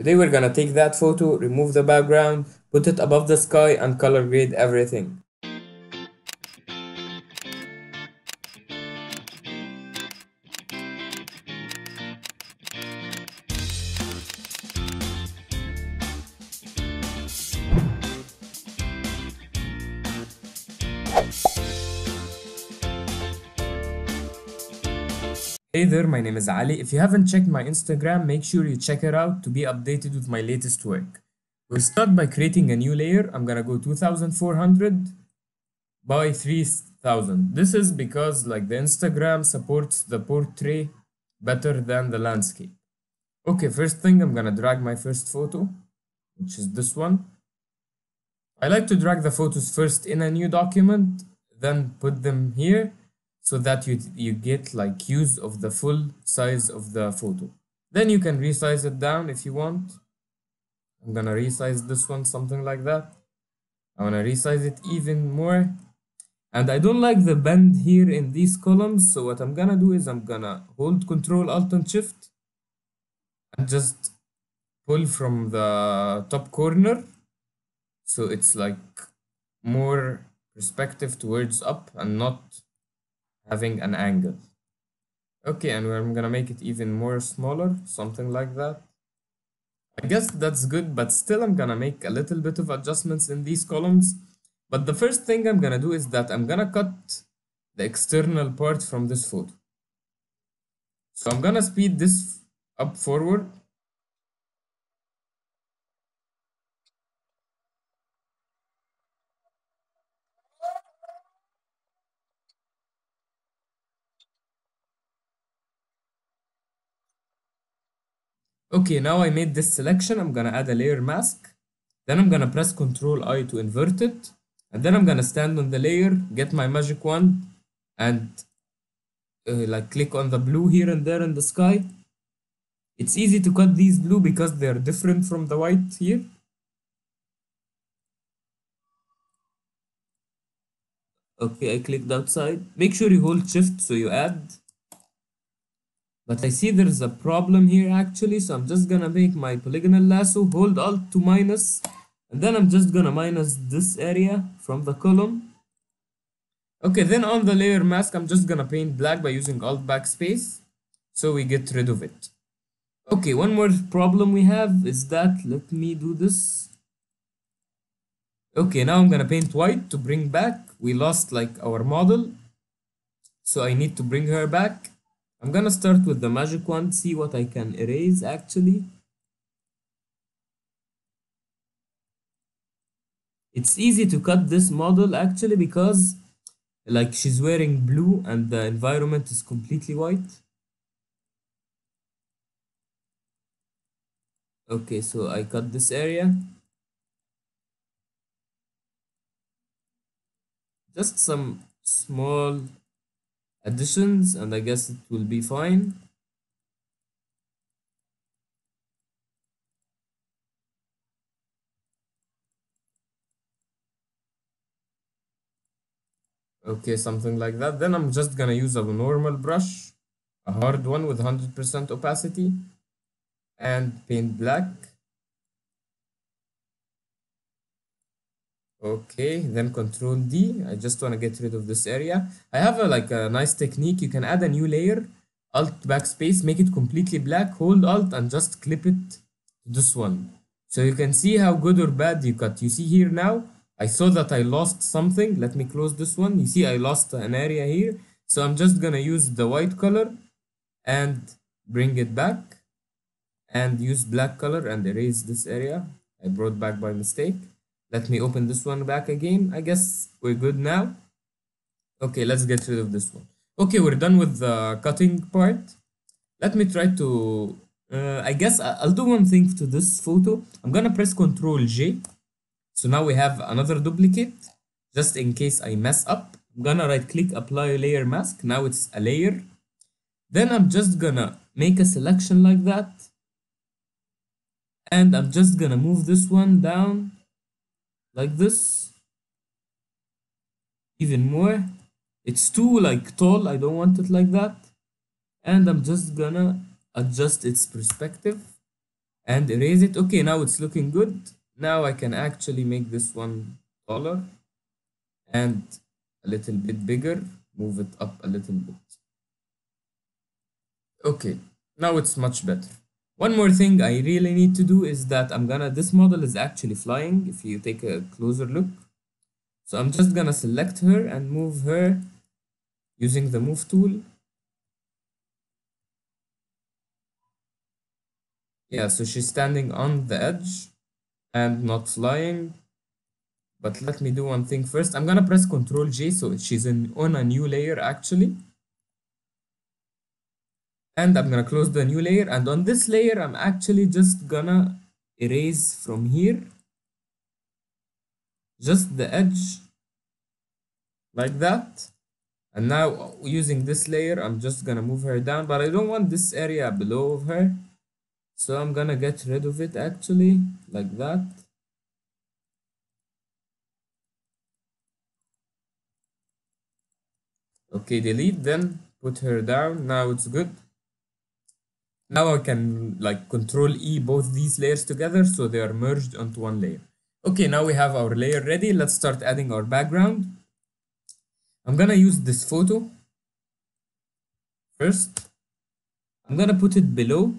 Today we're gonna take that photo, remove the background, put it above the sky, and color grade everything. Hey there, my name is Ali. If you haven't checked my Instagram, make sure you check it out to be updated with my latest work. We'll start by creating a new layer. I'm gonna go 2400 by 3000. This is because like the Instagram supports the portrait better than the landscape. Okay, first thing, I'm gonna drag my first photo, which is this one. I like to drag the photos first in a new document, then put them here, so that you get like use of the full size of the photo. Then you can resize it down if you want. I'm gonna resize this one something like that. I wanna resize it even more. And I don't like the bend here in these columns, so what I'm gonna do is I'm gonna hold Ctrl Alt and Shift and just pull from the top corner, so it's like more perspective towards up and not having an angle. Okay, and I'm gonna make it even more smaller, something like that. I guess that's good, but still I'm gonna make a little bit of adjustments in these columns. But the first thing I'm gonna do is that I'm gonna cut the external part from this photo. So I'm gonna speed this up forward. Okay, now I made this selection. I'm gonna add a layer mask. Then I'm gonna press Ctrl I to invert it. And then I'm gonna stand on the layer, get my magic wand, and like click on the blue here and there in the sky. It's easy to cut these blue because they are different from the white here. Okay, I clicked outside. Make sure you hold Shift so you add. But I see there's a problem here actually, so I'm just gonna make my polygonal lasso, hold Alt to minus, and then I'm just gonna minus this area from the column. Okay, then on the layer mask, I'm just gonna paint black by using Alt backspace, so we get rid of it. Okay, one more problem we have is that, let me do this. Okay, now I'm gonna paint white to bring back, we lost like our model, so I need to bring her back. I'm gonna start with the magic wand, see what I can erase actually. It's easy to cut this model actually because like she's wearing blue and the environment is completely white. Okay, so I cut this area. Just some small additions, and I guess it will be fine. Okay, something like that. Then I'm just gonna use a normal brush, a hard one with 100% opacity, and paint black. Okay, then Control D. I just want to get rid of this area. I have a nice technique. You can add a new layer, Alt backspace, make it completely black, hold Alt and just clip it to this one. So you can see how good or bad you cut. You see here now, I saw that I lost something. Let me close this one. You see I lost an area here. So I'm just gonna use the white color and bring it back and use black color and erase this area I brought back by mistake. Let me open this one back again. I guess we're good now. Okay, let's get rid of this one. Okay, we're done with the cutting part. Let me try to... I guess I'll do one thing to this photo. I'm gonna press Ctrl J. So now we have another duplicate. Just in case I mess up, I'm gonna right click, apply layer mask. Now it's a layer. Then I'm just gonna make a selection like that. And I'm just gonna move this one down. Like this, even more. It's too like tall, I don't want it like that. And I'm just gonna adjust its perspective and erase it. Okay, now it's looking good. Now I can actually make this one taller and a little bit bigger, move it up a little bit. Okay, now it's much better. One more thing I really need to do is that this model is actually flying if you take a closer look. So I'm just gonna select her and move her using the move tool. Yeah, so she's standing on the edge and not flying. But let me do one thing first. I'm gonna press Ctrl J so she's on a new layer actually. And I'm gonna close the new layer, and on this layer I'm actually just gonna erase from here just the edge like that. And now using this layer I'm just gonna move her down, but I don't want this area below of her, so I'm gonna get rid of it actually like that. Okay, delete, then put her down. Now it's good. Now I can like Control E both these layers together so they are merged onto one layer. Okay, now we have our layer ready. Let's start adding our background. I'm gonna use this photo first. I'm gonna put it below.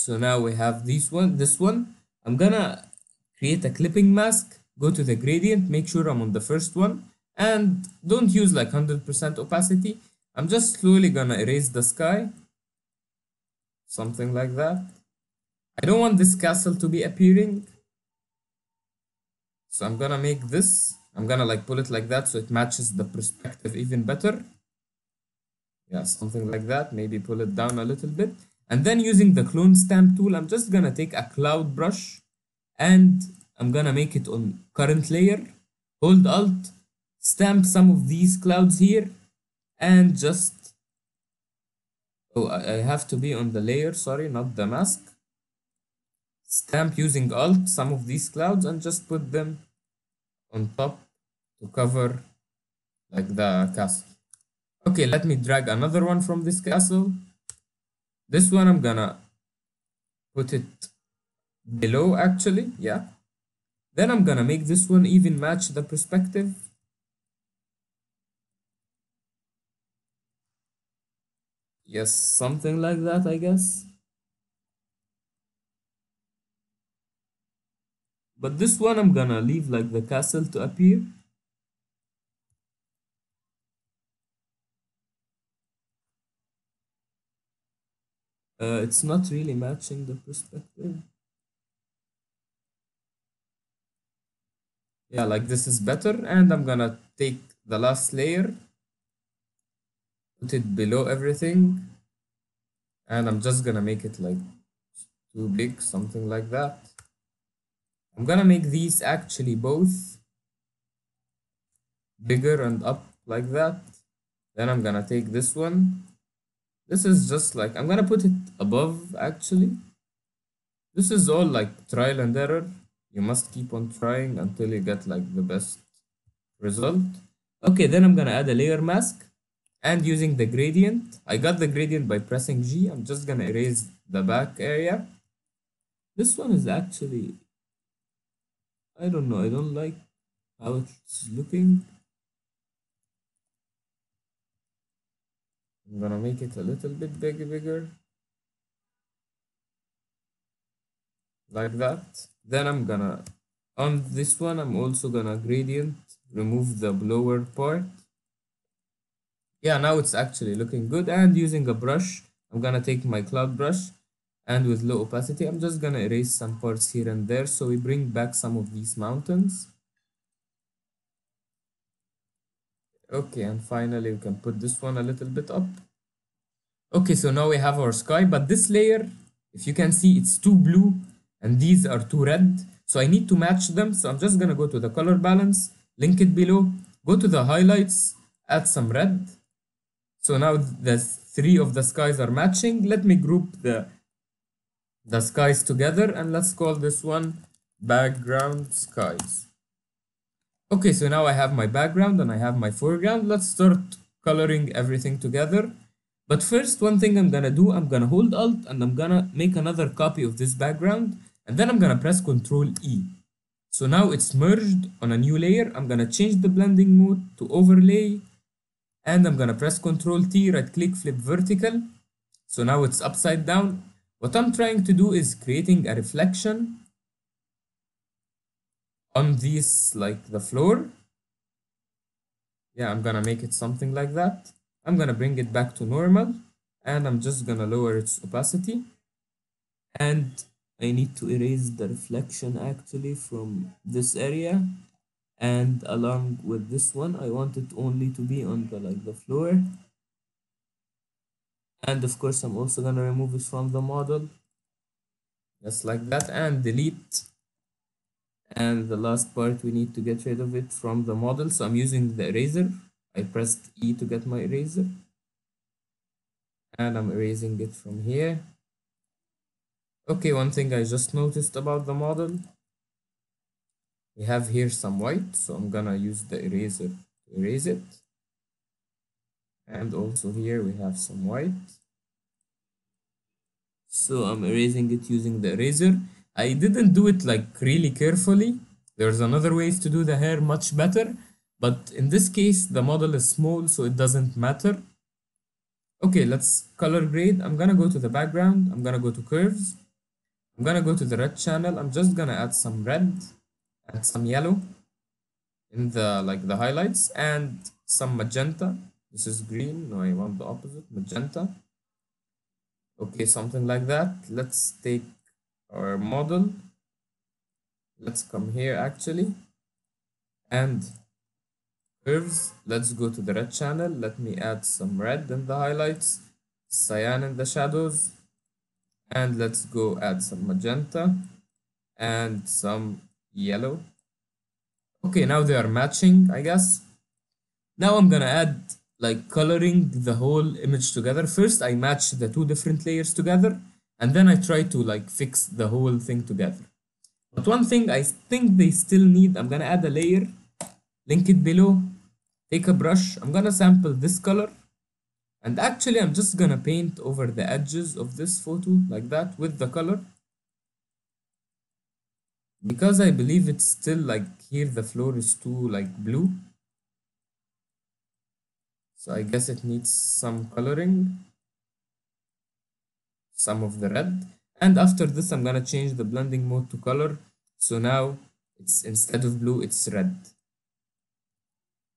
So now we have this one. I'm gonna create a clipping mask, go to the gradient, make sure I'm on the first one, and don't use like 100% opacity. I'm just slowly gonna erase the sky. Something like that. I don't want this castle to be appearing, so I'm gonna make this, I'm gonna like pull it like that so it matches the perspective even better. Yeah, something like that. Maybe pull it down a little bit, and then using the clone stamp tool I'm just gonna take a cloud brush and I'm gonna make it on current layer, hold alt, stamp some of these clouds here, and just I have to be on the layer, sorry, not the mask. Stamp using alt some of these clouds and just put them on top to cover like the castle. Okay, let me drag another one from this castle. This one I'm gonna put it below actually, yeah. Then I'm gonna make this one even match the perspective. Yes, something like that, I guess. But this one I'm gonna leave like the castle to appear. It's not really matching the perspective. Yeah, like this is better, and I'm gonna take the last layer, put it below everything, and I'm just gonna make it like too big, something like that. I'm gonna make these actually both bigger and up like that. Then I'm gonna take this one. This is just like, I'm gonna put it above actually. This is all like trial and error. You must keep on trying until you get like the best result. Okay, then I'm gonna add a layer mask. And using the gradient, I got the gradient by pressing G. I'm just gonna erase the back area. This one is actually, I don't know, I don't like how it's looking. I'm gonna make it a little bit bigger. Like that. Then I'm gonna, on this one, I'm also gonna gradient, remove the blower part. Yeah, now it's actually looking good, and using a brush, I'm gonna take my cloud brush, and with low opacity, I'm just gonna erase some parts here and there, so we bring back some of these mountains. Okay, and finally we can put this one a little bit up. Okay, so now we have our sky, but this layer, if you can see, it's too blue, and these are too red, so I need to match them, so I'm just gonna go to the color balance, link it below, go to the highlights, add some red. So now the three of the skies are matching. Let me group the skies together, and let's call this one background skies. Okay, so now I have my background and I have my foreground. Let's start coloring everything together. But first, one thing I'm gonna do, I'm gonna hold Alt and I'm gonna make another copy of this background, and then I'm gonna press Ctrl E. So now it's merged on a new layer. I'm gonna change the blending mode to overlay, and I'm gonna press Ctrl T, right click, flip vertical. So now it's upside down. What I'm trying to do is creating a reflection on this, like the floor. Yeah, I'm gonna make it something like that. I'm gonna bring it back to normal, and I'm just gonna lower its opacity. And I need to erase the reflection actually from this area, and along with this one I want it only to be on the, like, the floor. And of course I'm also gonna remove it from the model, just like that, and delete. And the last part, we need to get rid of it from the model, so I'm using the eraser. I pressed E to get my eraser, and I'm erasing it from here. Okay, one thing I just noticed about the model, we have here some white, so I'm gonna use the eraser to erase it. And also here we have some white, so I'm erasing it using the eraser. I didn't do it like really carefully. There's another ways to do the hair much better, but in this case the model is small, so it doesn't matter. Okay, let's color grade. I'm gonna go to the background, I'm gonna go to curves, I'm gonna go to the red channel. I'm just gonna add some red and some yellow in the, like, the highlights, and some magenta. This is green. No, I want the opposite, magenta. Okay, something like that. Let's take our model, let's come here actually, and curves, let's go to the red channel. Let me add some red in the highlights, cyan in the shadows, and let's go add some magenta and some yellow. Okay, now they are matching, I guess. Now I'm gonna add, like, coloring the whole image together. First I match the two different layers together, and then I try to, like, fix the whole thing together. But one thing I think they still need, I'm gonna add a layer, link it below, take a brush, I'm gonna sample this color, and actually I'm just gonna paint over the edges of this photo like that with the color, because I believe it's still, like, here the floor is too, like, blue, so I guess it needs some coloring, some of the red. And after this I'm gonna change the blending mode to color, so now it's, instead of blue it's red.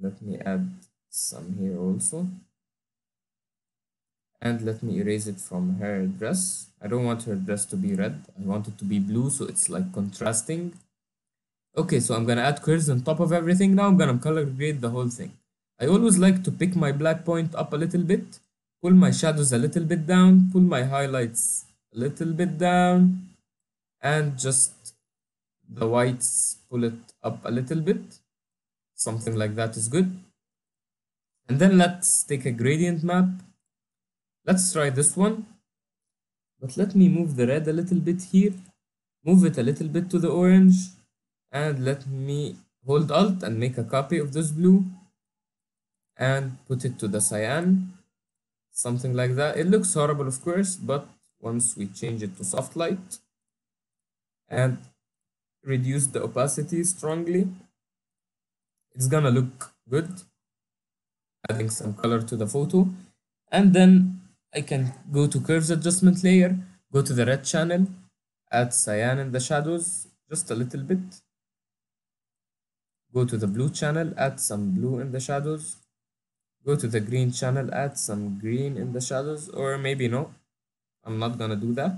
Let me add some here also, and let me erase it from her dress. I don't want her dress to be red, I want it to be blue, so it's, like, contrasting. Okay, so I'm gonna add curves on top of everything. Now I'm gonna color grade the whole thing. I always like to pick my black point up a little bit, pull my shadows a little bit down, pull my highlights a little bit down, and just the whites pull it up a little bit. Something like that is good. And then let's take a gradient map. Let's try this one, but let me move the red a little bit here, move it a little bit to the orange, and let me hold Alt and make a copy of this blue and put it to the cyan. Something like that. It looks horrible, of course, but once we change it to soft light and reduce the opacity strongly, it's gonna look good. Adding some color to the photo, and then I can go to curves adjustment layer, go to the red channel, add cyan in the shadows just a little bit, go to the blue channel, add some blue in the shadows, go to the green channel, add some green in the shadows, or maybe no, I'm not gonna do that.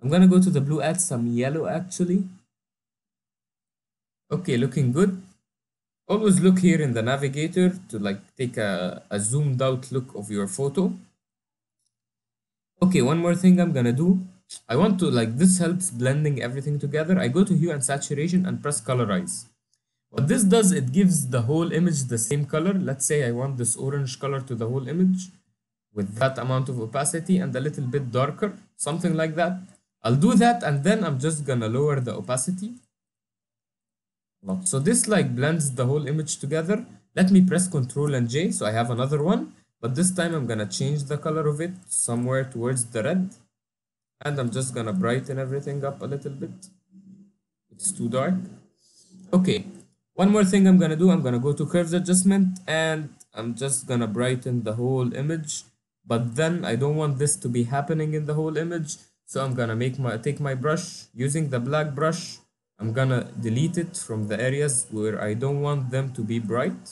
I'm gonna go to the blue, add some yellow actually. Okay, looking good. Always look here in the navigator to, like, take a zoomed out look of your photo. Okay, one more thing I'm gonna do. I want to, like, this helps blending everything together. I go to hue and saturation and press colorize. What this does, it gives the whole image the same color. Let's say I want this orange color to the whole image with that amount of opacity and a little bit darker, something like that. I'll do that, and then I'm just gonna lower the opacity. So this, like, blends the whole image together. Let me press Ctrl and J so I have another one, But this time I'm gonna change the color of it somewhere towards the red, and I'm just gonna brighten everything up a little bit. It's too dark. Okay, one more thing I'm gonna do, I'm gonna go to curves adjustment and I'm just gonna brighten the whole image, but then I don't want this to be happening in the whole image, so I'm gonna take my brush using the black brush. I'm gonna delete it from the areas where I don't want them to be bright.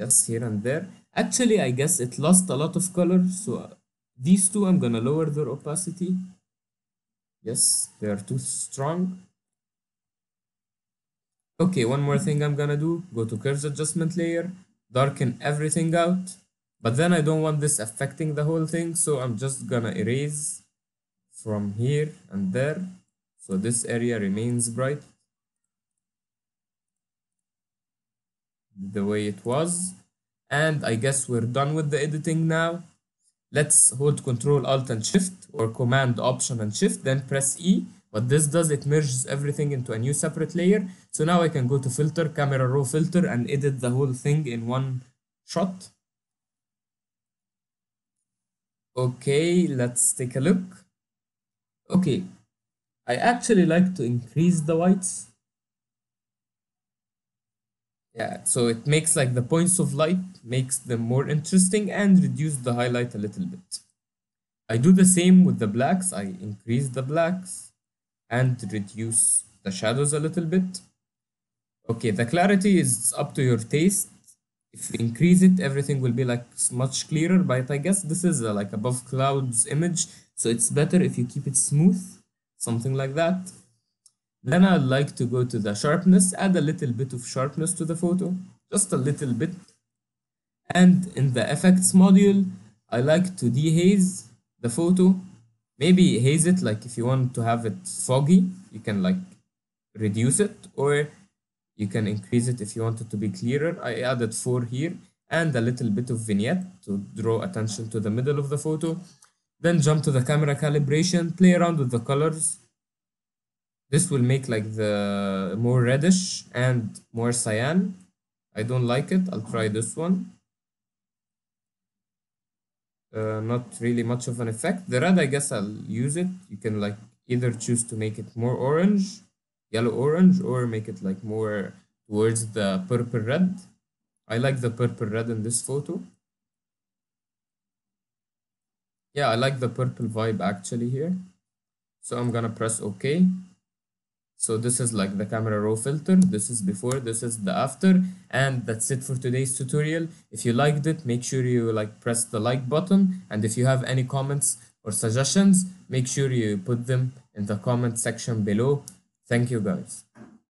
Yes, here and there. Actually, I guess it lost a lot of color, so these two I'm gonna lower their opacity. Yes, they are too strong. Okay, one more thing I'm gonna do, go to curves adjustment layer, darken everything out, but then I don't want this affecting the whole thing, so I'm just gonna erase from here and there, so this area remains bright the way it was. And I guess we're done with the editing now. Let's hold Control Alt and Shift, or Command Option and Shift, then press E. What this does, it merges everything into a new separate layer. So now I can go to Filter, Camera Raw Filter, and edit the whole thing in one shot. Okay, let's take a look. Okay, I actually like to increase the whites. Yeah, so it makes like the points of light, makes them more interesting, and reduce the highlight a little bit. I do the same with the blacks. I increase the blacks and reduce the shadows a little bit. Okay, the clarity is up to your taste. If you increase it, everything will be like much clearer, but I guess this is like above clouds image, so it's better if you keep it smooth, something like that. Then I'd like to go to the sharpness, add a little bit of sharpness to the photo, just a little bit. And in the effects module, I like to dehaze the photo, maybe haze it, like if you want to have it foggy, you can like reduce it, or you can increase it if you want it to be clearer. I added 4 here and a little bit of vignette to draw attention to the middle of the photo. Then jump to the camera calibration, play around with the colors. This will make like the more reddish and more cyan. I don't like it. I'll try this one. Not really much of an effect. The red, I guess I'll use it. You can like either choose to make it more orange, yellow orange, or make it like more towards the purple red. I like the purple red in this photo. Yeah, I like the purple vibe actually here. So I'm gonna press OK. So this is like the camera raw filter. This is before, this is the after, and that's it for today's tutorial. If you liked it, make sure you like press the like button, and if you have any comments or suggestions, make sure you put them in the comment section below. Thank you guys.